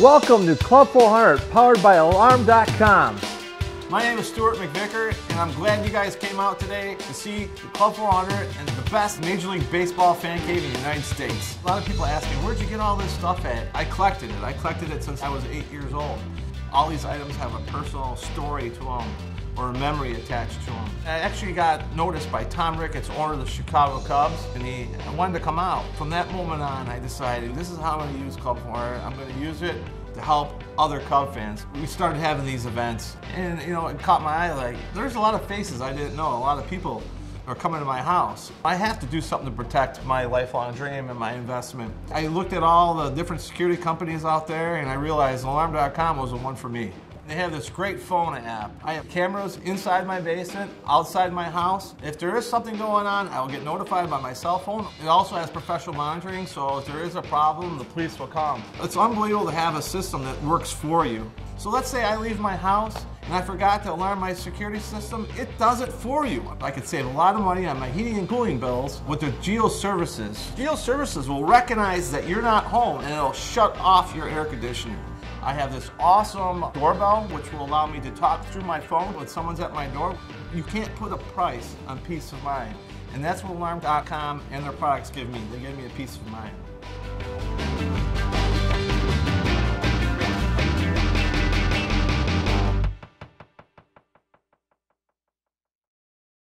Welcome to Club 400, powered by Alarm.com. My name is Stuart McVicker, and I'm glad you guys came out today to see the Club 400 and the best Major League Baseball fan cave in the United States. A lot of people ask me, where'd you get all this stuff at? I collected it. I collected it since I was 8 years old. All these items have a personal story to them or a memory attached to them. I actually got noticed by Tom Ricketts, owner of the Chicago Cubs, and he wanted to come out. From that moment on, I decided this is how I'm going to use Club 400. I'm going to use it to help other Cub fans. We started having these events, and you know, it caught my eye. Like, there's a lot of faces I didn't know. A lot of people are coming to my house. I have to do something to protect my lifelong dream and my investment. I looked at all the different security companies out there, and I realized Alarm.com was the one for me. They have this great phone app. I have cameras inside my basement, outside my house. If there is something going on, I'll get notified by my cell phone. It also has professional monitoring, so if there is a problem, the police will come. It's unbelievable to have a system that works for you. So let's say I leave my house and I forgot to alarm my security system. It does it for you. I could save a lot of money on my heating and cooling bills with the Geo Services. Geo Services will recognize that you're not home, and it'll shut off your air conditioner. I have this awesome doorbell which will allow me to talk through my phone when someone's at my door. You can't put a price on peace of mind, and that's what Alarm.com and their products give me. They give me a peace of mind.